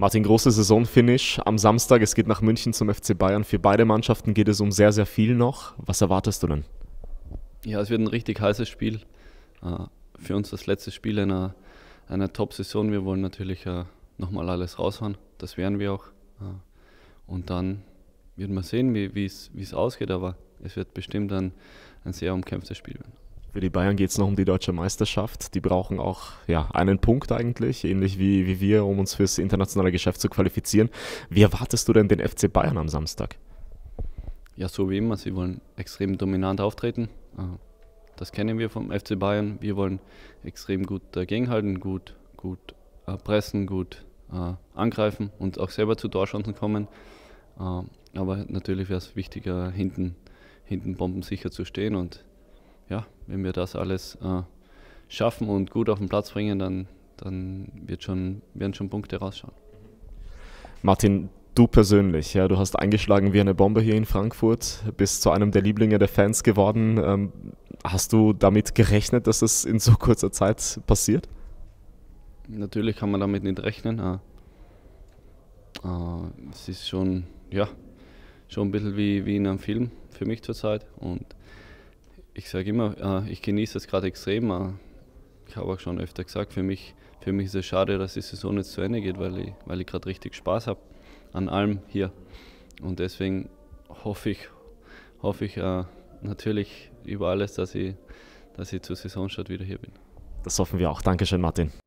Martin, große Saisonfinish am Samstag. Es geht nach München zum FC Bayern. Für beide Mannschaften geht es um sehr, sehr viel noch. Was erwartest du denn? Ja, es wird ein richtig heißes Spiel. Für uns das letzte Spiel einer Top-Saison. Wir wollen natürlich nochmal alles raushauen. Das werden wir auch. Und dann werden wir sehen, wie es ausgeht. Aber es wird bestimmt ein sehr umkämpftes Spiel werden. Für die Bayern geht es noch um die deutsche Meisterschaft. Die brauchen auch einen Punkt eigentlich, ähnlich wie wir, um uns fürs internationale Geschäft zu qualifizieren. Wie erwartest du denn den FC Bayern am Samstag? Ja, so wie immer. Sie wollen extrem dominant auftreten. Das kennen wir vom FC Bayern. Wir wollen extrem gut dagegenhalten, gut pressen, gut angreifen und auch selber zu Torchancen kommen. Aber natürlich wäre es wichtiger, hinten bombensicher zu stehen. Und ja, wenn wir das alles schaffen und gut auf den Platz bringen, dann werden schon Punkte rausschauen. Martin, du persönlich, du hast eingeschlagen wie eine Bombe hier in Frankfurt, bist zu einem der Lieblinge der Fans geworden. Hast du damit gerechnet, dass es in so kurzer Zeit passiert? Natürlich kann man damit nicht rechnen. Es ist schon ein bisschen wie in einem Film für mich zurzeit. Und ich sage immer, ich genieße es gerade extrem. Ich habe auch schon öfter gesagt, für mich ist es schade, dass die Saison jetzt zu Ende geht, weil ich gerade richtig Spaß habe an allem hier. Und deswegen hoffe ich natürlich über alles, dass ich zur Saisonstart wieder hier bin. Das hoffen wir auch. Dankeschön, Martin.